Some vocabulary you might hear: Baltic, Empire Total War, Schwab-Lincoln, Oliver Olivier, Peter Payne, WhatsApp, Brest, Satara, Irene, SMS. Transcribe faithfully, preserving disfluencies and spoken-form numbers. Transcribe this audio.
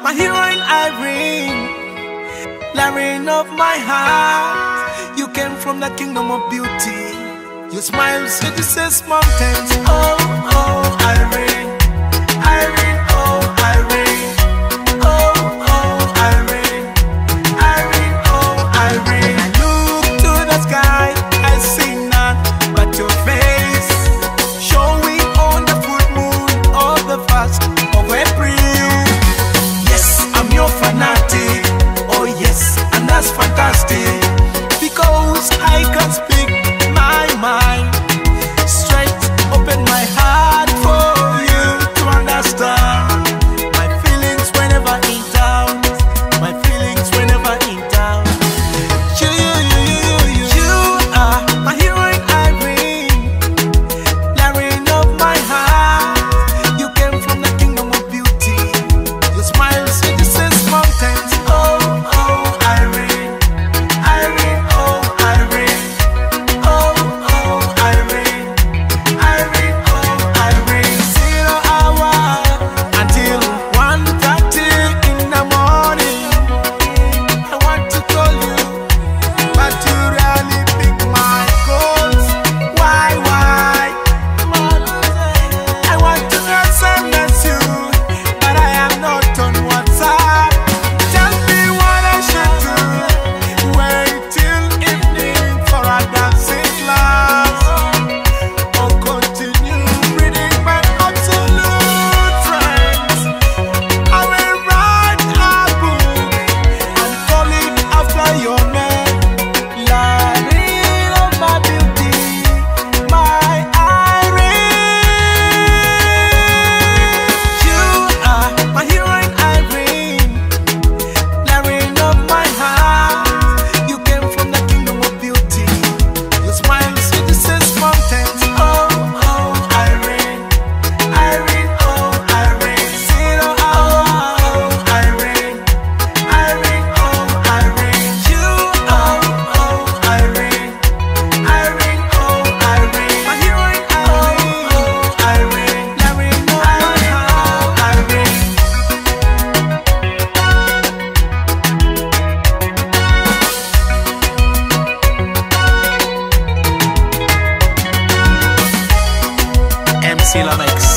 My heroine Irene, Irene of my heart. You came from the kingdom of beauty. Your smile seduces mountains. Oh, oh, Irene, Irene, oh, Irene. Oh, oh, Irene, Irene, oh, Irene. I look to the sky, I see none but your face, showing on the full moon of the first of April. Fanatic, oh yes, and that's fantastic, because I can speak my mind straight. Open my heart for you to understand my feelings whenever in doubt, my feelings whenever in doubt. You, you, you, you, you, you are my heroine Irene, Irene of my heart. You came from the kingdom of beauty. Your smile seduces mountains. Oh, oh, Irene, Irene, oh, Irene. Oh, oh, Irene, Irene, oh, Irene. Zero hour until one thirty in the morning. I want to call you, but you rarely pick my calls. Why, why? I want to SMS you, but I am not on WhatsApp. See you next.